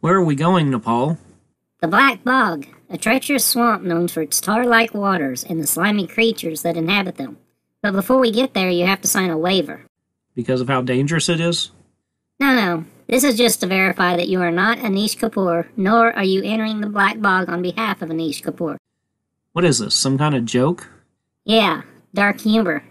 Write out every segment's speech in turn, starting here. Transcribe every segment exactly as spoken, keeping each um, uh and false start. Where are we going, Napalm? The Black Bog, a treacherous swamp known for its tar-like waters and the slimy creatures that inhabit them. But before we get there, you have to sign a waiver. Because of how dangerous it is? No, no. This is just to verify that you are not Anish Kapoor, nor are you entering the Black Bog on behalf of Anish Kapoor. What is this, some kind of joke? Yeah, dark humor.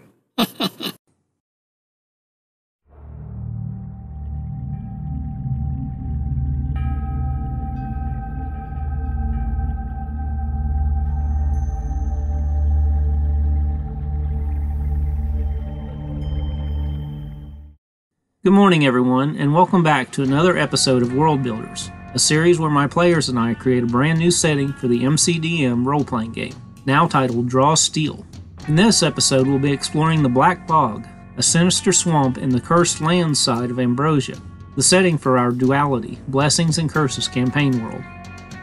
Good morning, everyone, and welcome back to another episode of World Builders, a series where my players and I create a brand new setting for the M C D M role-playing game, now titled Draw Steel. In this episode, we'll be exploring the Black Bog, a sinister swamp in the Cursed Land side of Ambrosia, the setting for our Duality, Blessings and Curses campaign world.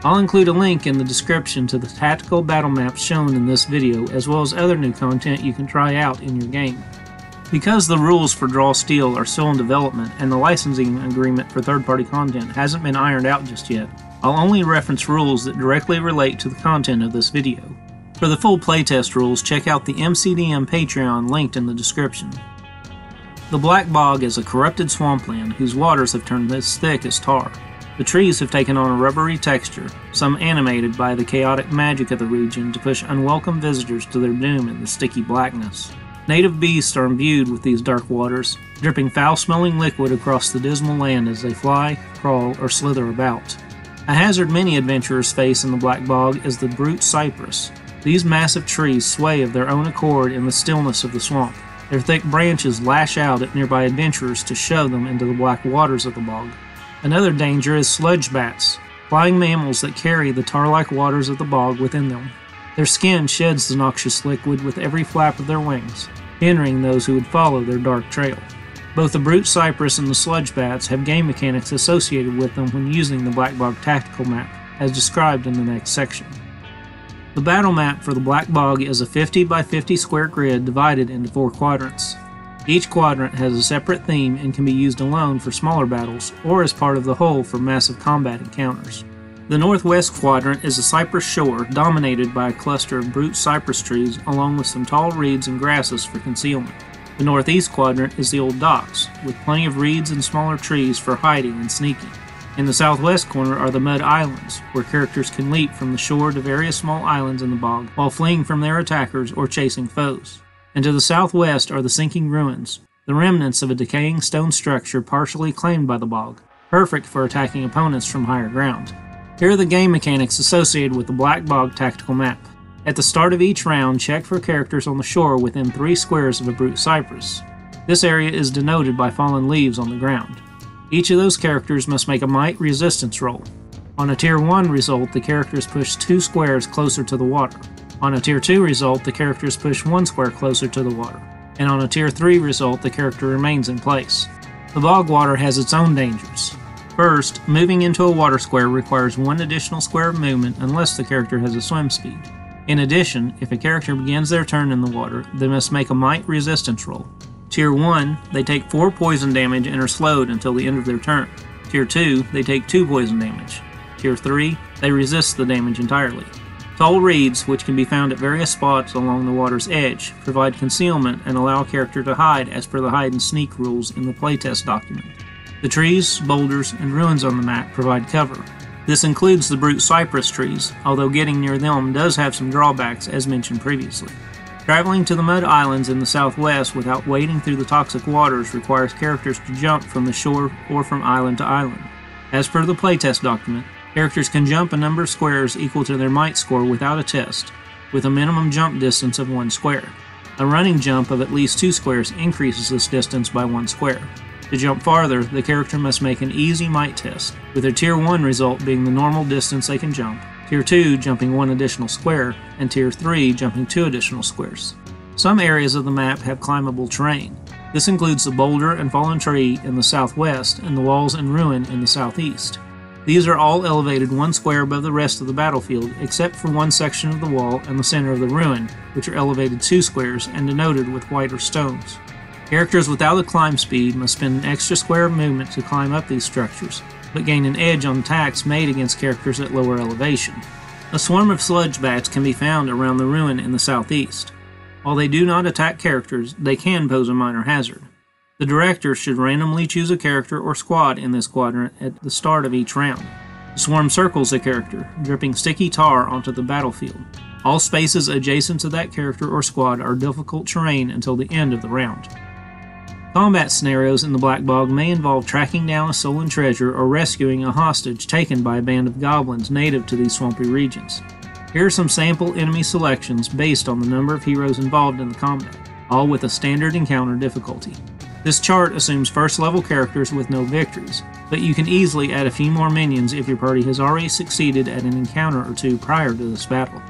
I'll include a link in the description to the tactical battle maps shown in this video, as well as other new content you can try out in your game. Because the rules for Draw Steel are still in development and the licensing agreement for third-party content hasn't been ironed out just yet, I'll only reference rules that directly relate to the content of this video. For the full playtest rules, check out the M C D M Patreon linked in the description. The Black Bog is a corrupted swampland whose waters have turned as thick as tar. The trees have taken on a rubbery texture, some animated by the chaotic magic of the region to push unwelcome visitors to their doom in the sticky blackness. Native beasts are imbued with these dark waters, dripping foul-smelling liquid across the dismal land as they fly, crawl, or slither about. A hazard many adventurers face in the Black Bog is the Brute Cypress. These massive trees sway of their own accord in the stillness of the swamp. Their thick branches lash out at nearby adventurers to shove them into the black waters of the bog. Another danger is sludge bats, flying mammals that carry the tar-like waters of the bog within them. Their skin sheds the noxious liquid with every flap of their wings, hindering those who would follow their dark trail. Both the Brute Cypress and the Sludge Bats have game mechanics associated with them when using the Black Bog tactical map, as described in the next section. The battle map for the Black Bog is a fifty by fifty square grid divided into four quadrants. Each quadrant has a separate theme and can be used alone for smaller battles, or as part of the whole for massive combat encounters. The northwest quadrant is a cypress shore dominated by a cluster of brute cypress trees along with some tall reeds and grasses for concealment. The northeast quadrant is the old docks, with plenty of reeds and smaller trees for hiding and sneaking. In the southwest corner are the mud islands, where characters can leap from the shore to various small islands in the bog while fleeing from their attackers or chasing foes. And to the southwest are the sinking ruins, the remnants of a decaying stone structure partially claimed by the bog, perfect for attacking opponents from higher ground. Here are the game mechanics associated with the Black Bog tactical map. At the start of each round, check for characters on the shore within three squares of a Brute Cypress. This area is denoted by fallen leaves on the ground. Each of those characters must make a Might resistance roll. On a Tier one result, the characters push two squares closer to the water. On a Tier two result, the characters push one square closer to the water. And on a Tier three result, the character remains in place. The bog water has its own dangers. First, moving into a water square requires one additional square of movement unless the character has a swim speed. In addition, if a character begins their turn in the water, they must make a Might resistance roll. Tier one, they take four poison damage and are slowed until the end of their turn. Tier two, they take two poison damage. Tier three, they resist the damage entirely. Tall reeds, which can be found at various spots along the water's edge, provide concealment and allow a character to hide as per the hide and sneak rules in the playtest document. The trees, boulders, and ruins on the map provide cover. This includes the Brute Cypress trees, although getting near them does have some drawbacks as mentioned previously. Traveling to the mud islands in the southwest without wading through the toxic waters requires characters to jump from the shore or from island to island. As per the playtest document, characters can jump a number of squares equal to their Might score without a test, with a minimum jump distance of one square. A running jump of at least two squares increases this distance by one square. To jump farther, the character must make an easy Might test, with a Tier one result being the normal distance they can jump, Tier two jumping one additional square, and Tier three jumping two additional squares. Some areas of the map have climbable terrain. This includes the boulder and fallen tree in the southwest and the walls and ruin in the southeast. These are all elevated one square above the rest of the battlefield, except for one section of the wall and the center of the ruin, which are elevated two squares and denoted with whiter stones. Characters without a climb speed must spend an extra square of movement to climb up these structures, but gain an edge on attacks made against characters at lower elevation. A swarm of sludge bats can be found around the ruin in the southeast. While they do not attack characters, they can pose a minor hazard. The director should randomly choose a character or squad in this quadrant at the start of each round. The swarm circles a character, dripping sticky tar onto the battlefield. All spaces adjacent to that character or squad are difficult terrain until the end of the round. Combat scenarios in the Black Bog may involve tracking down a stolen treasure or rescuing a hostage taken by a band of goblins native to these swampy regions. Here are some sample enemy selections based on the number of heroes involved in the combat, all with a standard encounter difficulty. This chart assumes first level characters with no victories, but you can easily add a few more minions if your party has already succeeded at an encounter or two prior to this battle.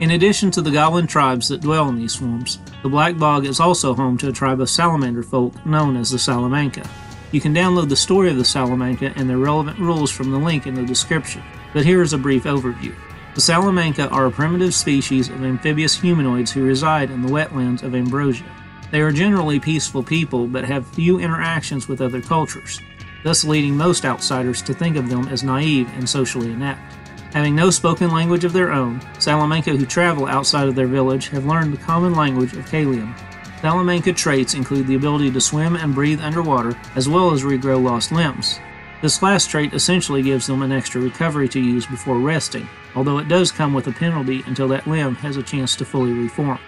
In addition to the goblin tribes that dwell in these swamps, the Black Bog is also home to a tribe of salamander folk known as the Salamanca. You can download the story of the Salamanca and their relevant rules from the link in the description, but here is a brief overview. The Salamanca are a primitive species of amphibious humanoids who reside in the wetlands of Ambrosia. They are generally peaceful people but have few interactions with other cultures, thus leading most outsiders to think of them as naive and socially inept. Having no spoken language of their own, Salamanca who travel outside of their village have learned the common language of Kalium. Salamanca traits include the ability to swim and breathe underwater, as well as regrow lost limbs. This last trait essentially gives them an extra recovery to use before resting, although it does come with a penalty until that limb has a chance to fully reform.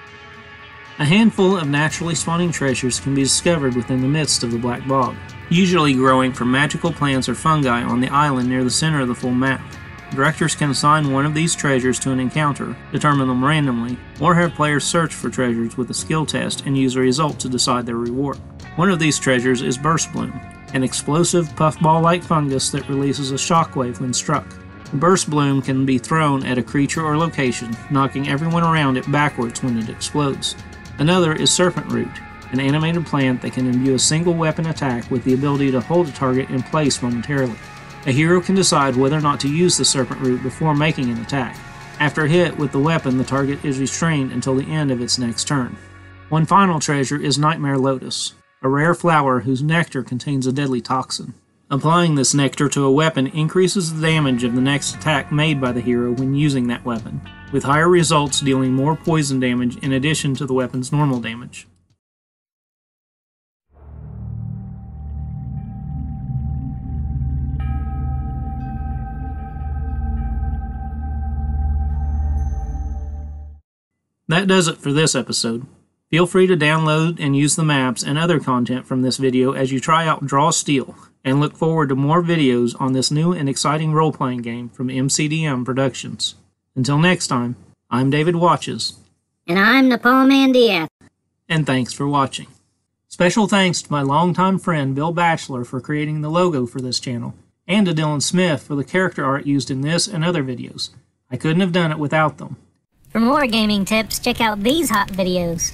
A handful of naturally spawning treasures can be discovered within the midst of the Black Bog, usually growing from magical plants or fungi on the island near the center of the full map. Directors can assign one of these treasures to an encounter, determine them randomly, or have players search for treasures with a skill test and use a result to decide their reward. One of these treasures is Burst Bloom, an explosive puffball-like fungus that releases a shockwave when struck. Burst Bloom can be thrown at a creature or location, knocking everyone around it backwards when it explodes. Another is Serpent Root, an animated plant that can imbue a single weapon attack with the ability to hold a target in place momentarily. A hero can decide whether or not to use the Serpent Root before making an attack. After hit with the weapon, the target is restrained until the end of its next turn. One final treasure is Nightmare Lotus, a rare flower whose nectar contains a deadly toxin. Applying this nectar to a weapon increases the damage of the next attack made by the hero when using that weapon, with higher results dealing more poison damage in addition to the weapon's normal damage. That does it for this episode. Feel free to download and use the maps and other content from this video as you try out Draw Steel, and look forward to more videos on this new and exciting role-playing game from M C D M Productions. Until next time, I'm David Watches. And I'm Napalm Andy. And thanks for watching. Special thanks to my longtime friend Bill Batchelor for creating the logo for this channel, and to Dylan Smith for the character art used in this and other videos. I couldn't have done it without them. For more gaming tips, check out these hot videos.